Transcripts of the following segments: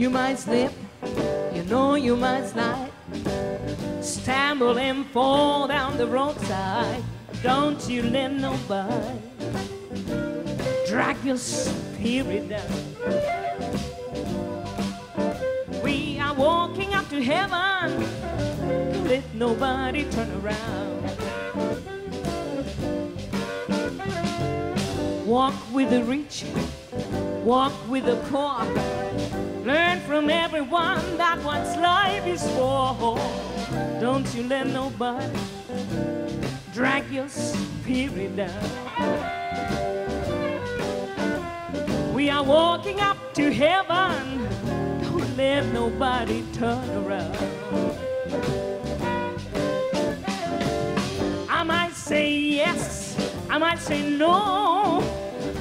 you might slip, you know you might slide, stumble and fall down the roadside. Don't you let nobody drag your spirit down. We are walking up to heaven, let nobody turn around. Walk with the rich, walk with the poor, learn from everyone that one's life is for. Don't you let nobody drag your spirit down. We are walking up to heaven, don't let nobody turn around. I might say yes, I might say no.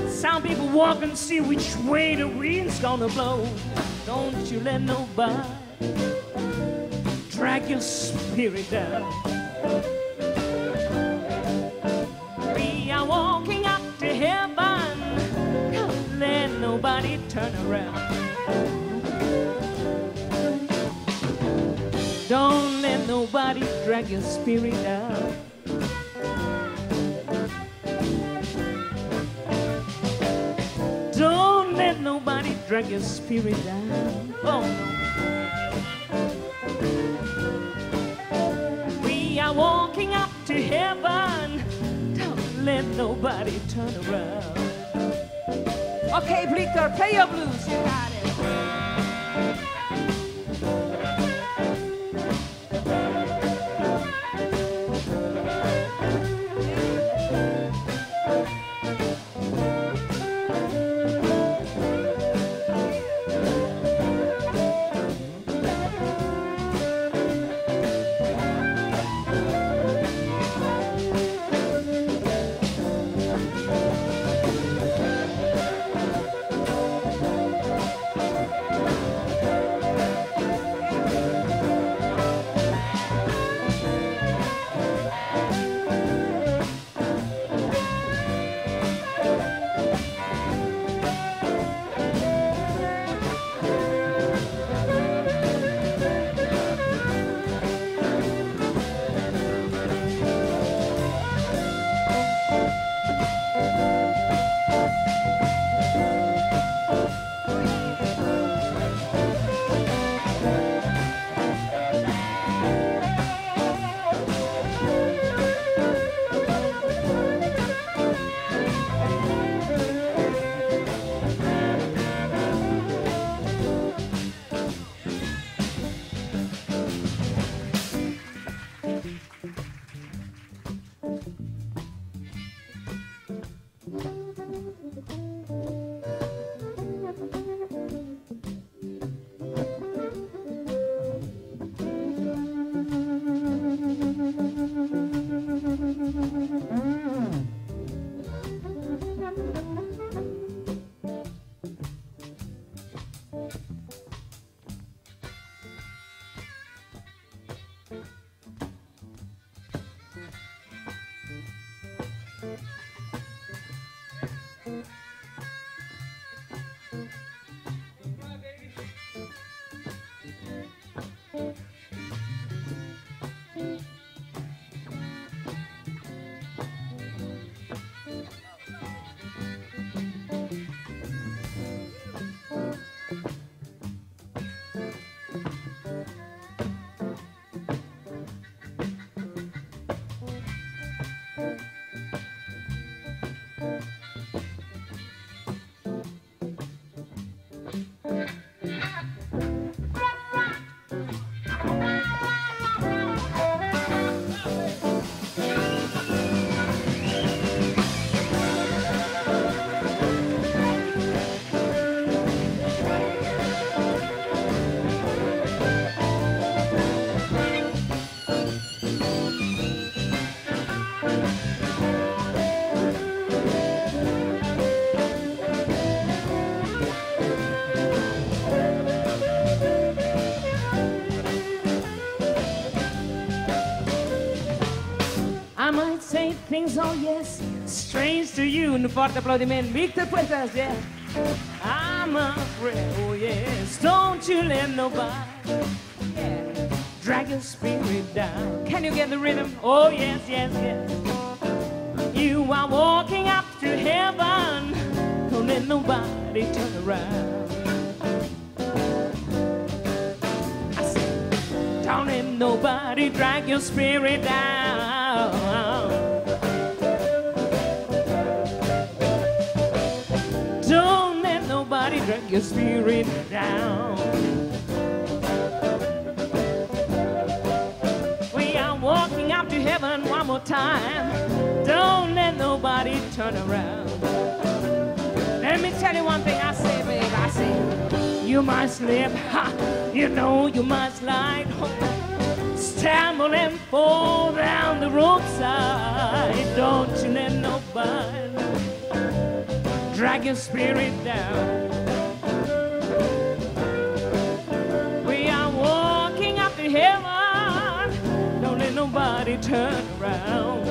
Some people walk and see which way the wind's gonna blow. Don't you let nobody drag your spirit down. We are walking up to heaven, don't let nobody turn around. Don't let nobody drag your spirit down. Nobody drag your spirit down. Oh no. We are walking up to heaven. Don't let nobody turn around. Okay, Victor, play your blues. You got it. Things, oh yes, strange to you, and for the applaudiment, Victor Puertas, yeah. I'm afraid, oh yes, don't you let nobody drag your spirit down. Can you get the rhythm? Oh yes, yes, yes. You are walking up to heaven, don't let nobody turn around. I said, don't let nobody drag your spirit down. Drag your spirit down. We are walking up to heaven one more time. Don't let nobody turn around. Let me tell you one thing I say, babe. I say, you might slip, ha, you know you might slide, stumble and fall down the roadside. Don't you let nobody drag your spirit down. Heaven, don't let nobody turn around.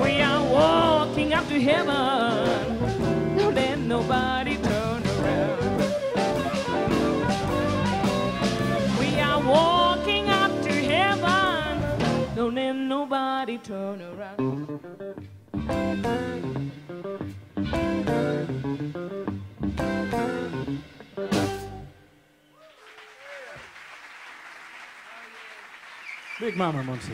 We are walking up to heaven, don't let nobody turn around. We are walking up to heaven, don't let nobody turn around. Big Mama Montse.